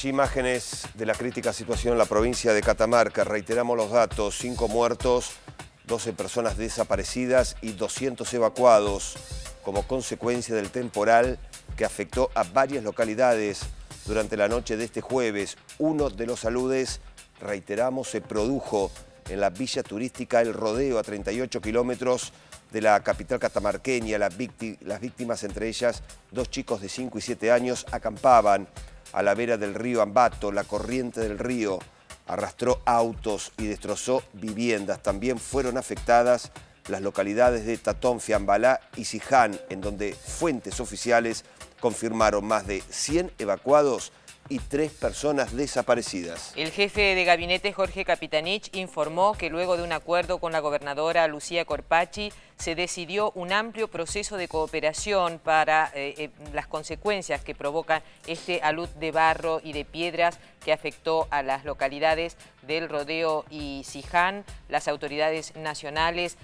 Allí imágenes de la crítica situación en la provincia de Catamarca. Reiteramos los datos, 5 muertos, 12 personas desaparecidas y 200 evacuados como consecuencia del temporal que afectó a varias localidades durante la noche de este jueves. Uno de los aludes, reiteramos, se produjo en la villa turística El Rodeo, a 38 kilómetros de la capital catamarqueña. Las víctimas, entre ellas dos chicos de 5 y 7 años, acampaban a la vera del río Ambato. La corriente del río arrastró autos y destrozó viviendas. También fueron afectadas las localidades de Tatón, Fiambalá y Siján, en donde fuentes oficiales confirmaron más de 100 evacuados y 3 personas desaparecidas. El jefe de gabinete, Jorge Capitanich, informó que luego de un acuerdo con la gobernadora Lucía Corpacci se decidió un amplio proceso de cooperación para las consecuencias que provocan este alud de barro y de piedras que afectó a las localidades del Rodeo y Siján. Las autoridades nacionales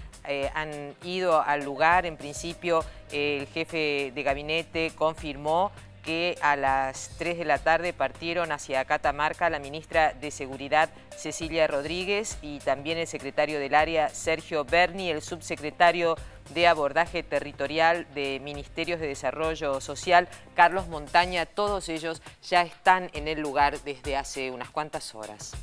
han ido al lugar. En principio, el jefe de gabinete confirmó que a las 3 de la tarde partieron hacia Catamarca la ministra de Seguridad, Cecilia Rodríguez, y también el secretario del área, Sergio Berni, el subsecretario de Abordaje Territorial de Ministerios de Desarrollo Social, Carlos Montaña. Todos ellos ya están en el lugar desde hace unas cuantas horas.